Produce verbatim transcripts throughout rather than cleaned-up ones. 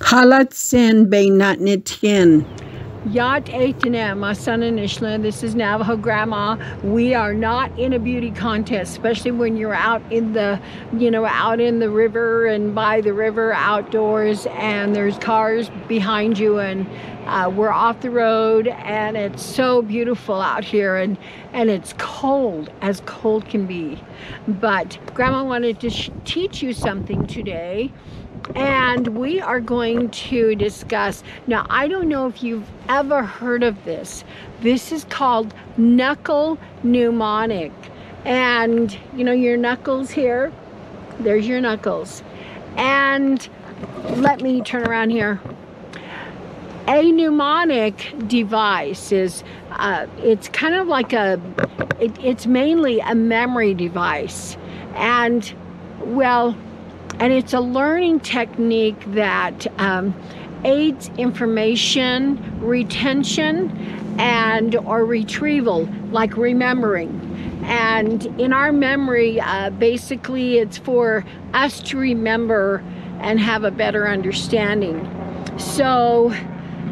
Hala'tsin Be' Nanitin. Dine' Amasani Nishli. This is Navajo Grandma. We are not in a beauty contest, especially when you're out in the, you know, out in the river and by the river outdoors, and there's cars behind you, and uh, we're off the road, and it's so beautiful out here, and and it's cold, as cold can be. But Grandma wanted to sh teach you something today. And we are going to discuss, now I don't know if you've ever heard of this. This is called Knuckle Mnemonic. And you know your knuckles here, there's your knuckles. And let me turn around here. A mnemonic device is, uh, it's kind of like a, it, it's mainly a memory device. And well, And it's a learning technique that um, aids information retention and or retrieval, like remembering. And in our memory, uh, basically it's for us to remember and have a better understanding. So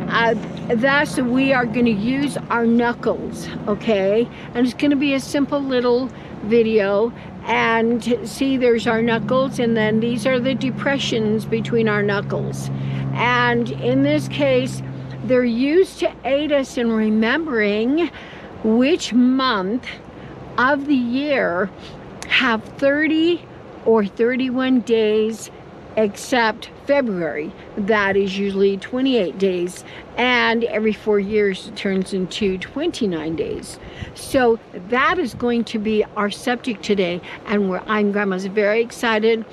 uh, thus we are going to use our knuckles, okay? And it's going to be a simple little video. And see, there's our knuckles, and then these are the depressions between our knuckles. And in this case, they're used to aid us in remembering which month of the year have thirty or thirty-one days, except February. That is usually twenty-eight days, and every four years it turns into twenty-nine days. So that is going to be our subject today, and we're, I'm Grandma's very excited.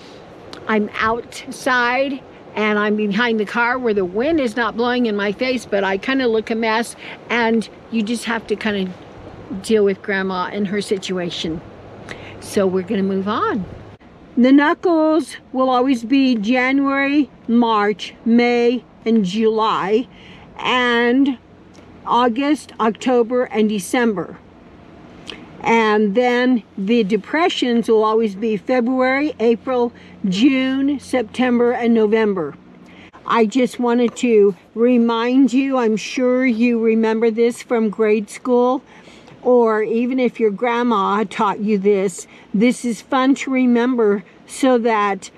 I'm outside, and I'm behind the car where the wind is not blowing in my face, but I kind of look a mess, and you just have to kind of deal with Grandma and her situation. So we're going to move on. The knuckles will always be January, March, May, and July, and August, October, and December. And then the depressions will always be February, April, June, September, and November. I just wanted to remind you, I'm sure you remember this from grade school, or even if your grandma taught you this, this is fun to remember so that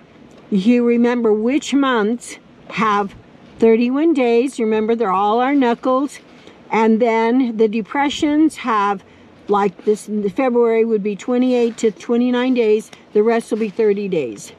you remember which months have thirty-one days. Remember, they're all our knuckles. And then the depressions have, like this, February would be twenty-eight to twenty-nine days. The rest will be thirty days.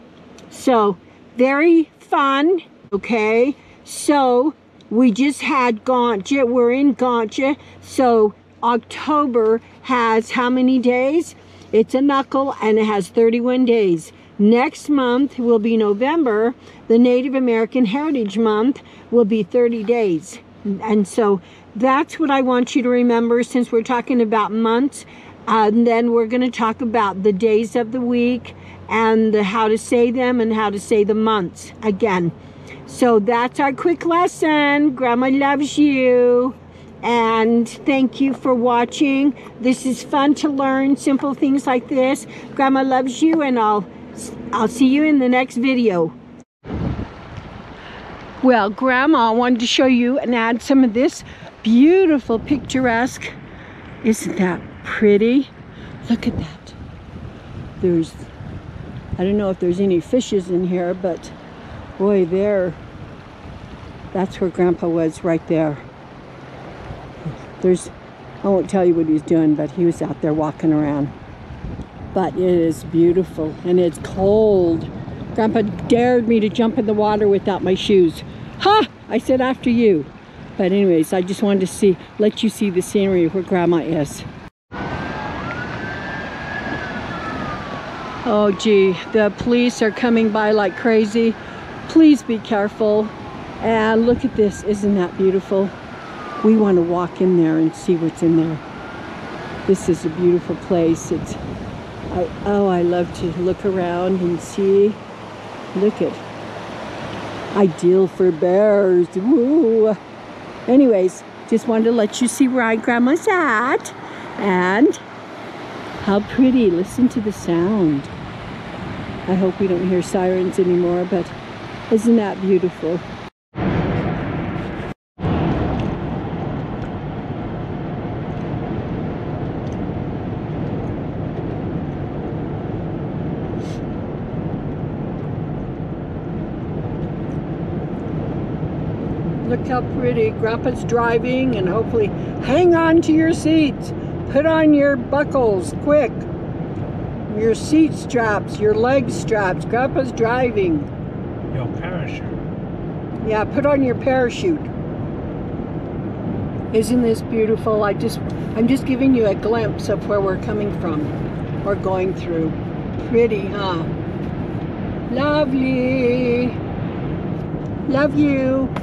So very fun, okay? So we just had Gauntja. We're in Gauntja. So October has how many days? It's a knuckle, and it has thirty-one days. Next month will be November. The Native American Heritage Month will be thirty days. And so that's what I want you to remember, since we're talking about months. Uh, and then we're going to talk about the days of the week and the, how to say them and how to say the months again. So that's our quick lesson. Grandma loves you. And thank you for watching. This is fun to learn simple things like this. Grandma loves you, and I'll I'll see you in the next video. Well, Grandma wanted to show you and add some of this beautiful picturesque. Isn't that pretty? Look at that. There's, I don't know if there's any fishes in here, but boy, there. That's where Grandpa was, right there. There's, I won't tell you what he's doing, but he was out there walking around. But it is beautiful, and it's cold. Grandpa dared me to jump in the water without my shoes. Ha! I said, after you. But anyways, I just wanted to see, let you see the scenery where Grandma is. Oh gee, the police are coming by like crazy. Please be careful. And look at this, isn't that beautiful? We want to walk in there and see what's in there. This is a beautiful place. It's, I, oh, I love to look around and see. Look at, ideal for bears. Woo. Anyways, just wanted to let you see where Grandma's at, and how pretty. Listen to the sound. I hope we don't hear sirens anymore, but isn't that beautiful? Look how pretty. Grandpa's driving, and hopefully, hang on to your seats. Put on your buckles, quick. Your seat straps, your leg straps. Grandpa's driving. Your parachute. Yeah, put on your parachute. Isn't this beautiful? I just, I'm just giving you a glimpse of where we're coming from or going through. Pretty, huh? Lovely. Love you.